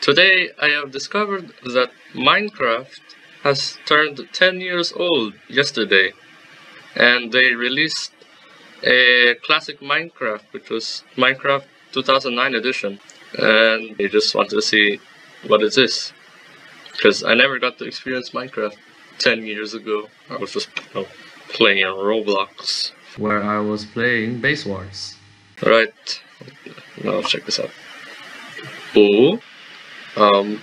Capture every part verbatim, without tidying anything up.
Today I have discovered that Minecraft has turned ten years old yesterday, and they released a classic Minecraft, which was Minecraft two thousand nine edition, and I just wanted to see what it is, because I never got to experience Minecraft ten years ago. I was just you know, playing on Roblox, where I was playing Base Wars. Right, now check this out. Ooh. Um,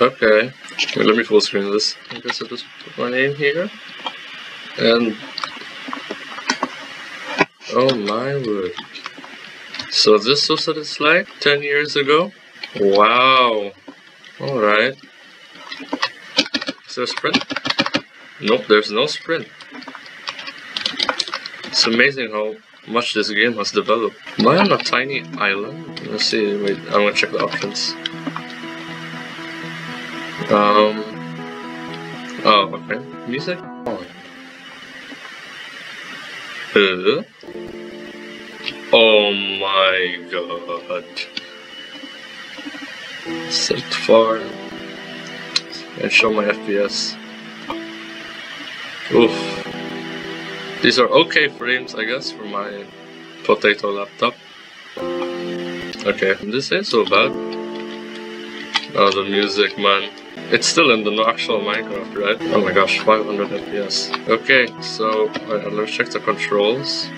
okay, let me full screen this. I guess I'll just put my name here, and oh my word. So this was what it's like ten years ago? Wow. Alright. Is there a sprint? Nope, there's no sprint. It's amazing how much this game has developed. Am I on a tiny island? Let's see, wait, I'm gonna check the options. Um. Oh, okay. Music on. Uh, oh my god. Set far and show my F P S. Oof. These are okay frames, I guess, for my potato laptop. Okay, this ain't so bad. Oh, the music, man. It's still in the actual Minecraft, right? Oh my gosh, five hundred F P S. Okay, so uh, let's check the controls.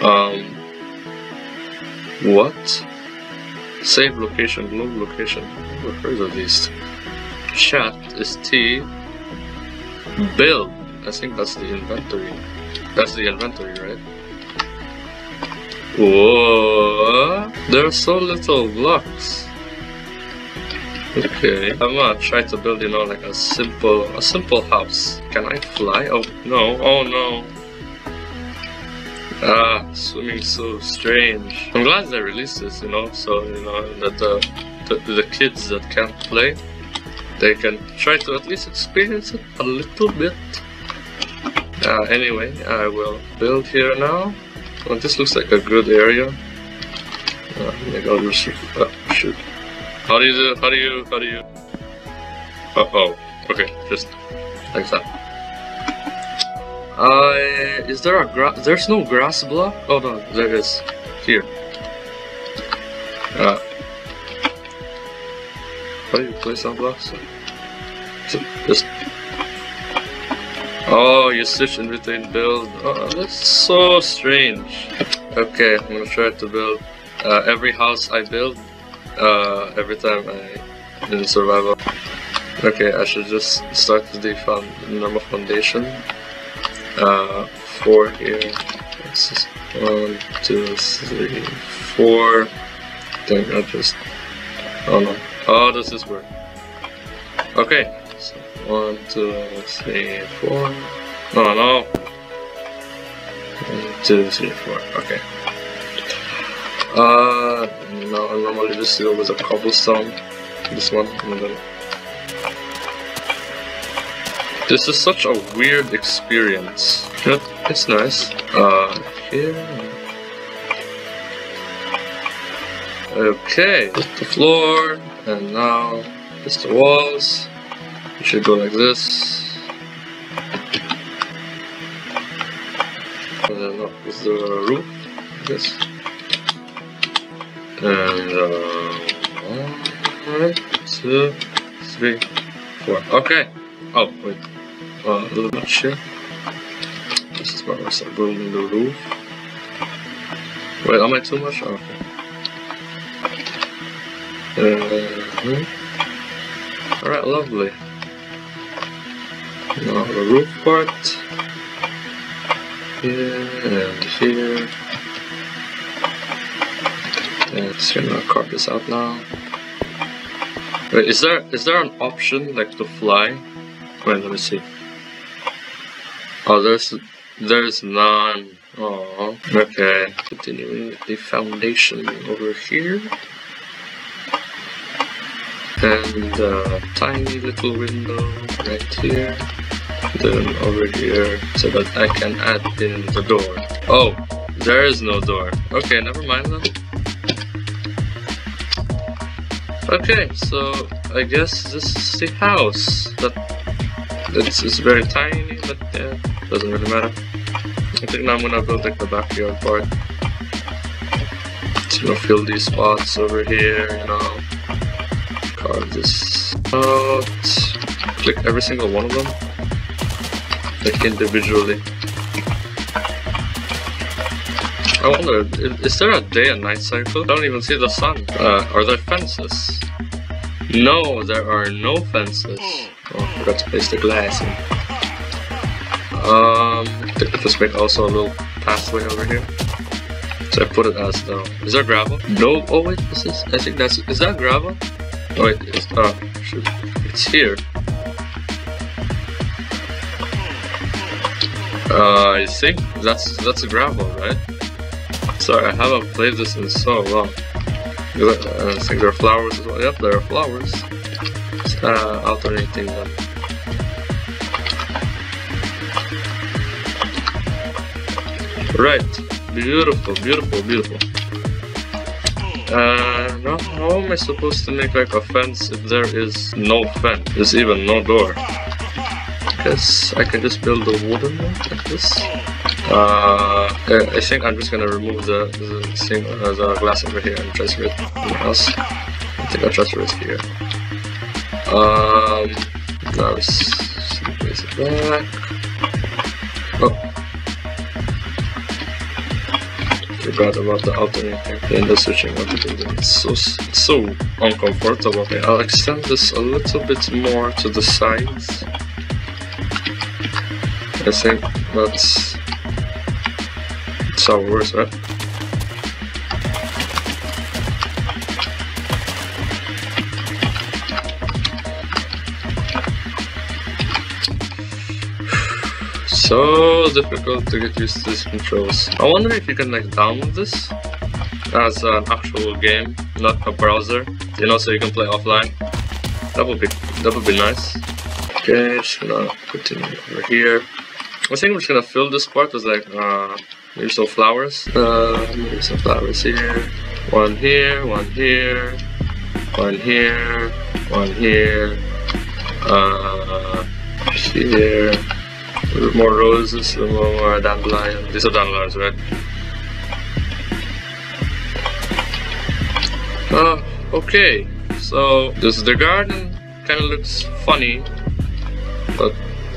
Um, what? Save location, globe location. I've never heard of these. Chat is T. Build. I think that's the inventory. That's the inventory, right? Whoa! There are so little blocks. Okay, I'm gonna try to build, you know, like a simple, a simple house. Can I fly? Oh no! Oh no! Ah, swimming's so strange. I'm glad they released this, you know, so you know that the the, the kids that can't play, they can try to at least experience it a little bit. Uh, anyway, I will build here now. Well, this looks like a good area. Uh, maybe I'll just uh, shoot. How do you do? How do you? How do you? Uh oh. Okay, just like that. Uh, is there a grass? There's no grass block? Oh no, there is. Here. Uh, how do you place that block? So, just. Oh, you switch in between build. Oh, that's so strange. Okay, I'm gonna try to build uh, every house I build. Uh, every time I didn't survive. Okay, I should just start with the found normal foundation. Uh, four here. Just one, two, three, four. I think I just. Oh no. Oh, does this work? Okay. So one, two, three, four. No, no. One, two, three, four. Okay. Uh, no, I normally just deal with a cobblestone. This one, and then... This is such a weird experience. But it's nice. Uh, here... Okay, just the floor, and now just the walls. It should go like this. And then up with the roof, I guess. And uh, one, two, three, four. Okay. Oh wait. Uh, a little bit here. This is where I start building the roof. Wait, am I too much? Oh, okay. Uh, all right, lovely. Now the roof part. Here and here. Yeah, just gonna carve this out now. Wait, is there is there an option like to fly? Wait, let me see. Oh, there's there's none. Oh, okay. Continuing with the foundation over here, and a tiny little window right here. Then over here, so that I can add in the door. Oh, there is no door. Okay, never mind then. Okay, so I guess this is the house. That it's, it's very tiny, but yeah, doesn't really matter. I think now I'm gonna build like the backyard part. Just gonna fill these spots over here, you know. Carve this out. Click every single one of them, like individually. I wonder, is there a day and night cycle? I don't even see the sun. Uh, are there fences? No, there are no fences. Oh, I forgot to place the glass in. Um, I think I just make also a little pathway over here. So I put it as though. Is there gravel? No. Oh wait, this is. I think that's. Is that gravel? Oh wait, it's. Oh shoot, it's here. Uh, I think that's that's gravel, right? Sorry, I haven't played this in so long. I think there are flowers as well. Yep, there are flowers. It's kind of alternating them. Right. Beautiful, beautiful, beautiful. Uh, no, how am I supposed to make like a fence if there is no fence? There's even no door. I guess I can just build a wooden one like this. Uh, I think I'm just gonna remove the the, thing, uh, the glass over here and transfer it somewhere else. I think I'll transfer it here. Um, now let's place it back. Oh, forgot about the alternating and the switching of the building. It's so it's so uncomfortable. Okay, I'll extend this a little bit more to the sides. I think that's. So worse, right? So difficult to get used to these controls. I wonder if you can like download this as an actual game, not a browser. You know, so you can play offline. That would be that would be nice. Okay, just gonna put it over here. I think we're just gonna fill this part with like. Uh, Maybe some flowers. Uh, maybe some flowers here. One here, one here, one here, one here, uh, here. A little more roses, a little more dandelion. These are dandelions, right? Uh, okay, so this is the garden. Kind of looks funny, but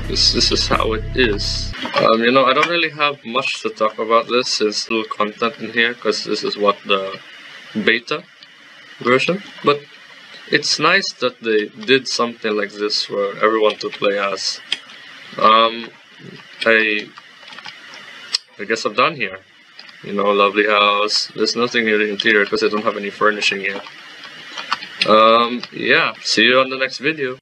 This, this is how it is. Um, you know, I don't really have much to talk about this since little content in here, because this is what the beta version. But it's nice that they did something like this for everyone to play as. Um, I, I guess I'm done here. You know, lovely house. There's nothing in the interior because I don't have any furnishing yet. Um, yeah, see you on the next video.